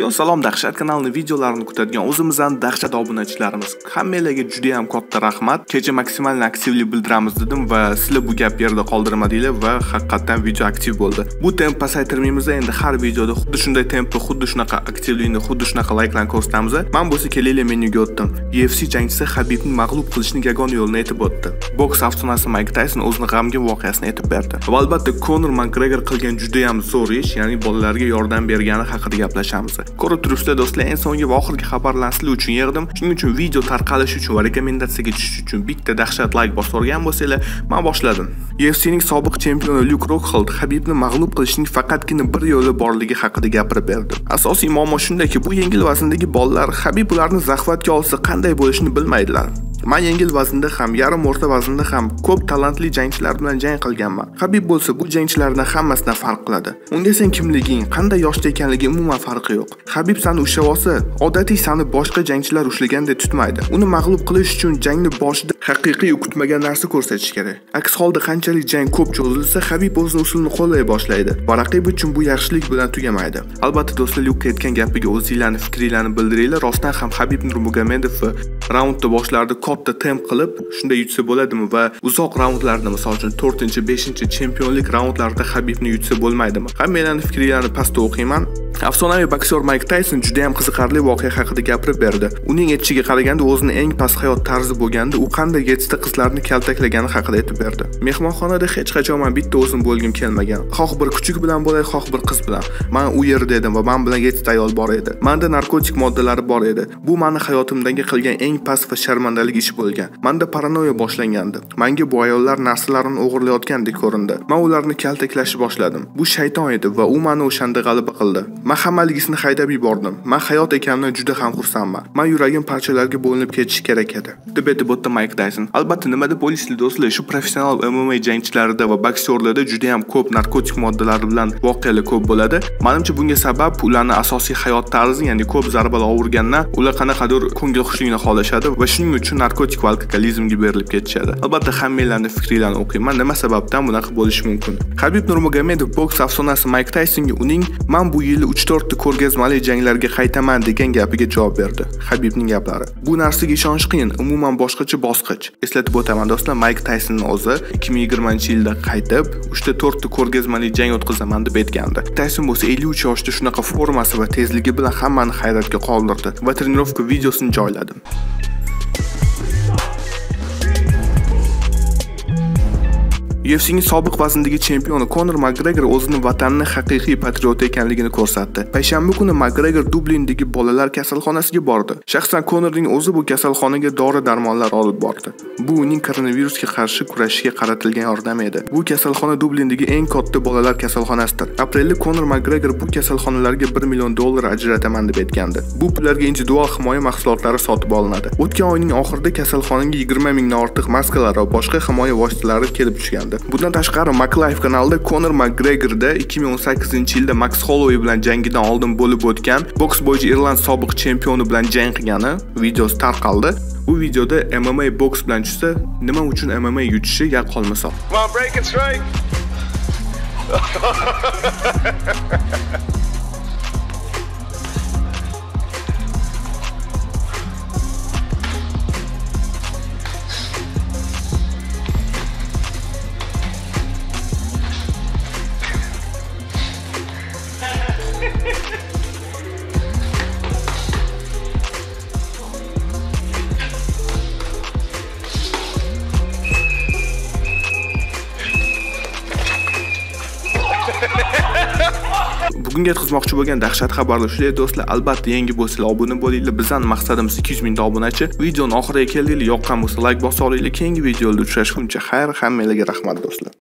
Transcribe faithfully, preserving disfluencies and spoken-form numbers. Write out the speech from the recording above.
Yo salom dahshat kanalining videolarini kutadigan o'zimizdan dahshat obunachilarimiz. Hammangizga juda ham katta rahmat. Kecha maksimal aktivli bildiramiz dedim va sizlar bu gap yerda qoldirmadinglar va haqiqatan video aktiv bo'ldi. Bu temp pasaytirmaymiz, endi har videoda xuddi shunday tempni, xuddi shunaqa aktivlikni, xuddi shunaqa likelarni ko'rsatamiz. Men bo'lsa kelinglar menyuga o'tdim. U F C jangchisi Habibni mag'lub qilishning yagona yo'lini aytib o'tdi. Boks afsonasi Mike Tyson o'zini g'amgin voqeasini aytib berdi. Va albatta Conor McGregor qilgan juda ham zo'r ish, ya'ni bolalarga yordam bergani haqida gaplashamiz. Ko'rib turibsizlar do'stlar, eng so'nggi va oxirgi xabarlarni sizlar uchun yig'dim. Shuning uchun video tarqalish uchun va rekomendatsiyaga tushish uchun bitta dahshat like bosgan bo'lsanglar, men boshladim. U F C ning sobiq chempioni Luke Rockhold Habibni mag'lub qilishning faqatgina bir yo'li borligi haqida gapirib berdi. Asosiy muammo shundaki, bu yengil vazndagi bolalar Habib ularni zaxvatga olsa qanday bo'lishini bilmaydilar. Men yengil vaznda ham, yarim o'rta vaznda ham ko'p talantli jangchilar bilan jang qilganman. Habib bo'lsa bu jangchilardan hammasidan farq qiladi. Unga sen kimliging, qanday yoshda ekanligi umuman farqi yo'q. Habib seni ushlasa, odatiy seni boshqa jangchilar ushlaganda tutmaydi. Uni mag'lub qilish uchun jangni boshida haqiqiy kutmagan narsa ko'rsatish kerak. Aks holda qanchalik jang ko'p cho'zilsa, Habib o'z usulini qo'llay boshlaydi. Va raqib uchun bu yaxshilik bilan tugamaydi. Albatta do'stlar, Luke aytgan gapiga o'zingizlarning fikringizni bildiringlar. Rostdan ham Habib Nurmagomedov raundda boshlardi katta temp qilib shunday yutsa bo'ladimi va uzoq raundlarda, masalan to'rtinchi beshinchi chempionlik raundlarida Habibni yutsa bo'lmaydimi? Hammalarning fikrlarini pastda o'qiyman. Afsonaviy boksyor Mike Tyson juda ham qiziqarli voqea haqida gapirib berdi. Uning aytishiga qaraganda, o'zini eng past hayot tarzi bo'lganda u qanday yettita qizlarni kaltaklagani haqida aytib berdi. Mehmonxonada hech qachon men bitta o'zim bo'lgim kelmagan. Xoh bir kuchuk bilan bo'lay, xoh bir qiz bilan. Men u yerda edim va men bilan yettita ayol bor edi. Menda narkotik moddalari bor edi. Bu meni hayotimdagi qilgan eng past va sharmandalik ish bo'lgan. Menda paranoya boshlangandi. Menga bu ayollar narsalarini o'g'irlayotgandek ko'rindi. Men ularni kaltaklashni boshladim. Bu shayton edi va u meni o'shanda g'alaba qildi. Men hammaligisini haydab yubordim. Men hayot ekanimdan juda ham xursandman. Men yuragim parchalarga bo'linib ketishi kerak edi. Deb aytib o'tdi Mike Tyson. Albatta, nimada bo'lishligi do'stlar, shu professional M M A jangchilarida va boksyorlarda juda ham ko'p narkotik moddalar bilan voqealar ko'p bo'ladi. Menimcha bunga sabab ularning asosiy hayot tarzi, ya'ni ko'p zarbalar o'rgangandan ular qanaqadir ko'ngil xushligini xohlashadi va shuning uchun narkotik va alkogolizmga berilib ketishadi. Albatta, hammangizning fikringizni o'qiyman. Nima sababdan bunaqa bo'lishi mumkin? Habib Nurmagomedov boks afsonasi Mike Tysonga uning "Men bu yil uch to'rt ta ko'rgazmali janglarga qaytaman" degan gapiga javob berdi. Habibning gaplari. Bu narsaga ishonish qiyin, umuman boshqacha bosqich. Eslatib o'taman do'stlar, Mike Tysonning o'zi ikki ming yigirmanchi yilda qaytib uch ta to'rt ta ko'rgazmali jang o'tkazaman deb aytgandi. Tayson bo'lsa ellik uch yoshda shunaqa formasi va tezligi bilan hammani hayratga qoldirdi va trenerka videosini joyladim. U F C'ning sobiq vazndagi chempioni Conor McGregor o'zini vatanining haqiqiy patrioti ekanligini ko'rsatdi. Payshanba kuni McGregor Dublindagi bolalar kasalxonasiga bordi. Shaxsan Conorning o'zi bu kasalxonaga dori-darmonlar olib bordi. Bu uning koronavirusga qarshi kurashishga qaratilgan yordam edi. Bu kasalxona Dublindagi eng katta bolalar kasalxonasidir. Aprelda Conor McGregor bu kasalxonalarga bir million dollar ajrataman deb aytgandi. Bu pullarga individual himoya mahsulotlari sotib olinadi. O'tgan oyning oxirida kasalxonaga yigirma mingdan ortiq maskalar va boshqa himoya vositalari kelib tushgandi. Bundan tashqari, McLive kanalida Conor McGregorda ikki ming o'n sakkizinchi yilda Max Holloway bilan jangidan oldin bo'lib o'tgan boks bo'yicha Irland sobiq chempioni bilan jang qilgani videosi tarqaldi. Bu videoda M M A boks bilan tushsa, nima uchun M M A yutishi yaqqol misol. Bunga yetkazmoqchi bo'lgan dahshat xabarlar shunday do'stlar. Albatta, yangi bo'lsanglar obuna bo'linglar. Bizning maqsadimiz ikki yuz mingta obunachi. Videoning oxiriga keldinglar. Yoqqan bo'lsa like bosib olinglar. Keyingi videoda uchrashguncha xayr, hammangizga rahmat do'stlar.